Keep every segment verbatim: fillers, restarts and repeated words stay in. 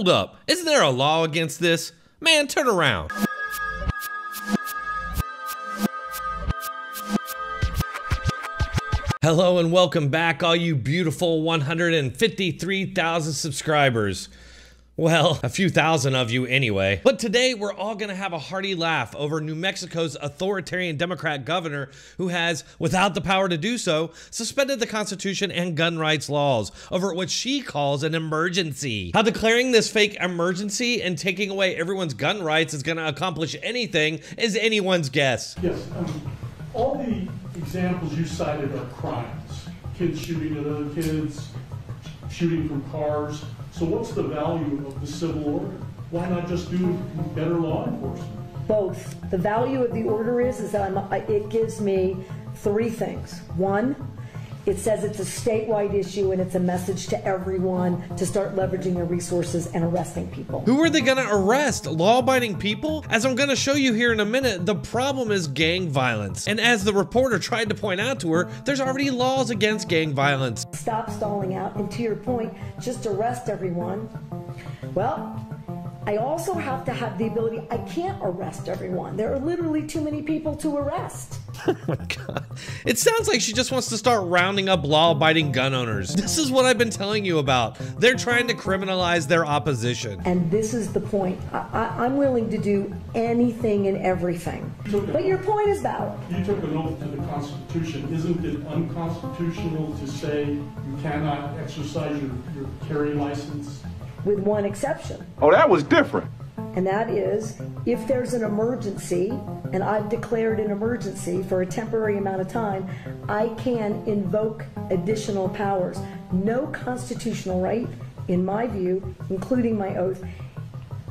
Hold up, isn't there a law against this? Man, turn around. Hello and welcome back, all you beautiful one hundred fifty-three thousand subscribers. Well, a few thousand of you anyway. But today we're all gonna have a hearty laugh over New Mexico's authoritarian Democrat governor who has, without the power to do so, suspended the Constitution and gun rights laws over what she calls an emergency. How declaring this fake emergency and taking away everyone's gun rights is gonna accomplish anything is anyone's guess. Yes, um, all the examples you cited are crimes. Kids shooting at other kids, shooting from cars. So what's the value of the civil order? Why not just do better law enforcement? Both. The value of the order is, is that I'm, it gives me three things. One, it says it's a statewide issue and it's a message to everyone to start leveraging their resources and arresting people. Who are they gonna arrest? Law-abiding people? As I'm gonna show you here in a minute, the problem is gang violence. And as the reporter tried to point out to her, there's already laws against gang violence. Stop stalling out, and to your point, just arrest everyone. Well, I also have to have the ability, I can't arrest everyone. There are literally too many people to arrest. Oh my God. It sounds like she just wants to start rounding up law-abiding gun owners. This is what I've been telling you about. They're trying to criminalize their opposition. And this is the point. I, I, I'm willing to do anything and everything. But your point is valid. You took an oath to the Constitution. Isn't it unconstitutional to say you cannot exercise your, your carry license? With one exception. Oh, that was different. And that is, if there's an emergency, and I've declared an emergency for a temporary amount of time, I can invoke additional powers. No constitutional right, in my view, including my oath,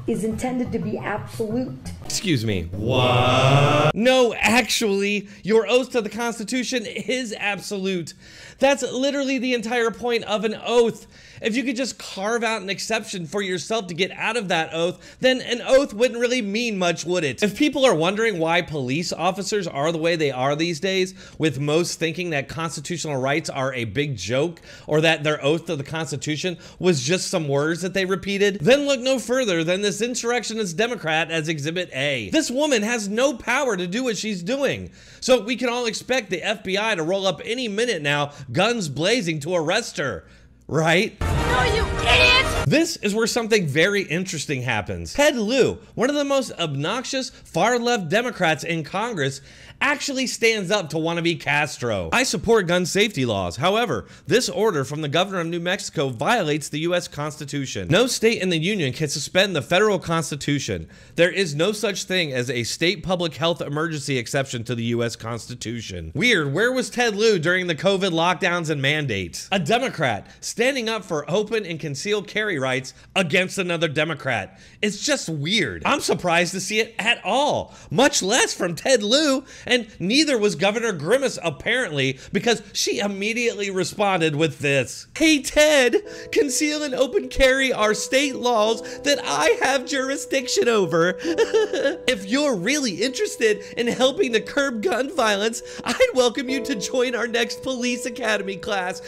is intended to be absolute. Excuse me. What? No, actually, your oath to the Constitution is absolute. That's literally the entire point of an oath. If you could just carve out an exception for yourself to get out of that oath, then an oath wouldn't really mean much, would it? If people are wondering why police officers are the way they are these days, with most thinking that constitutional rights are a big joke or that their oath to the Constitution was just some words that they repeated, then look no further than this insurrectionist Democrat as Exhibit A. This woman has no power to do what she's doing. So we can all expect the F B I to roll up any minute now, guns blazing, to arrest her, right? No, you idiot! This is where something very interesting happens. Ted Lieu, one of the most obnoxious far-left Democrats in Congress, actually stands up to wannabe Castro. I support gun safety laws. However, this order from the governor of New Mexico violates the U S Constitution. No state in the union can suspend the federal Constitution. There is no such thing as a state public health emergency exception to the U S Constitution. Weird, where was Ted Lieu during the COVID lockdowns and mandates? A Democrat standing up for open and concealed carry rights against another Democrat. It's just weird. I'm surprised to see it at all, much less from Ted Lieu. And neither was Governor Grimace, apparently, because she immediately responded with this. Hey, Ted, conceal and open carry are state laws that I have jurisdiction over. If you're really interested in helping to curb gun violence, I'd welcome you to join our next police academy class.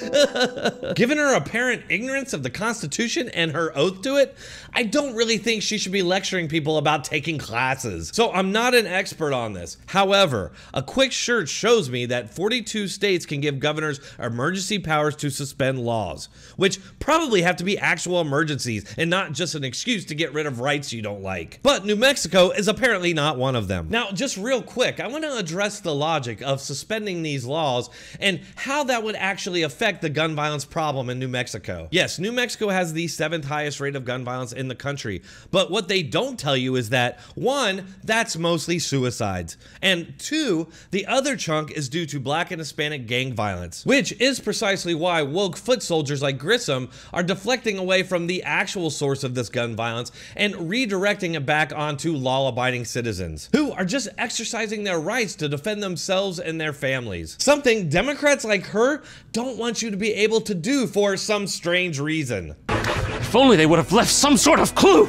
Given her apparent ignorance of the Constitution and her oath to it, I don't really think she should be lecturing people about taking classes. So I'm not an expert on this. However, a quick search shows me that forty-two states can give governors emergency powers to suspend laws, which probably have to be actual emergencies and not just an excuse to get rid of rights you don't like. But New Mexico is apparently not one of them. Now, just real quick, I want to address the logic of suspending these laws and how that would actually affect the gun violence problem in New Mexico. Yes, New Mexico has the seventh highest rate of gun violence in the country, but what they don't tell you is that, one, that's mostly suicides, and two, Two, the other chunk is due to black and Hispanic gang violence, which is precisely why woke foot soldiers like Grisham are deflecting away from the actual source of this gun violence and redirecting it back onto law-abiding citizens who are just exercising their rights to defend themselves and their families. Something Democrats like her don't want you to be able to do for some strange reason. If only they would have left some sort of clue!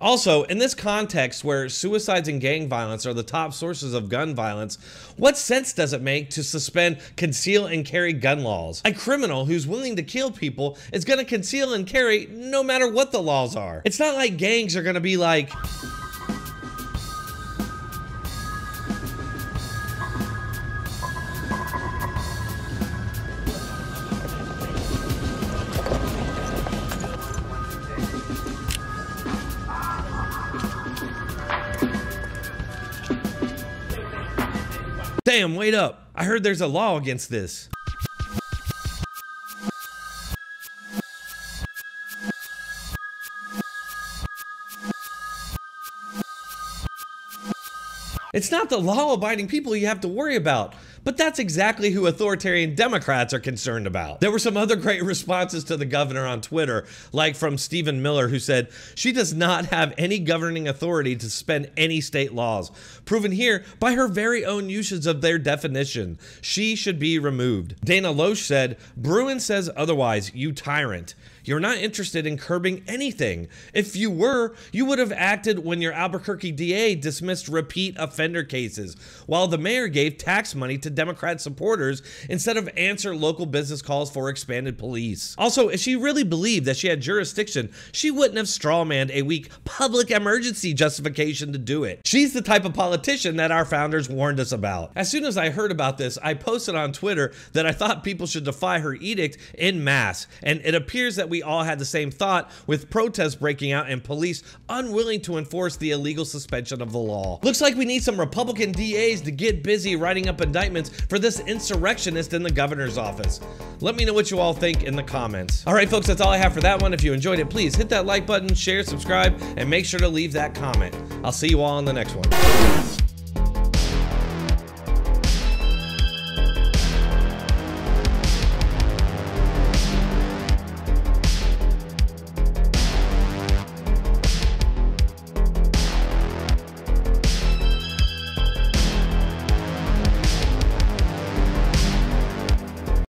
Also, in this context where suicides and gang violence are the top sources of gun violence, what sense does it make to suspend conceal and carry gun laws? A criminal who's willing to kill people is gonna conceal and carry no matter what the laws are. It's not like gangs are gonna be like, damn, wait up. I heard there's a law against this. It's not the law-abiding people you have to worry about, but that's exactly who authoritarian Democrats are concerned about. There were some other great responses to the governor on Twitter, like from Stephen Miller, who said, she does not have any governing authority to suspend any state laws, proven here by her very own usage of their definition. She should be removed. Dana Loesch said, Bruen says otherwise, you tyrant. You're not interested in curbing anything. If you were, you would have acted when your Albuquerque D A dismissed repeat offender cases, while the mayor gave tax money to Democrat supporters instead of answer local business calls for expanded police. Also, if she really believed that she had jurisdiction, she wouldn't have strawmanned a weak public emergency justification to do it. She's the type of politician that our founders warned us about. As soon as I heard about this, I posted on Twitter that I thought people should defy her edict en masse, and it appears that we We all had the same thought, with protests breaking out and police unwilling to enforce the illegal suspension of the law. Looks like we need some Republican D As to get busy writing up indictments for this insurrectionist in the governor's office. Let me know what you all think in the comments. All right, folks, that's all I have for that one. If you enjoyed it, please hit that like button, share, subscribe, and make sure to leave that comment. I'll see you all in the next one.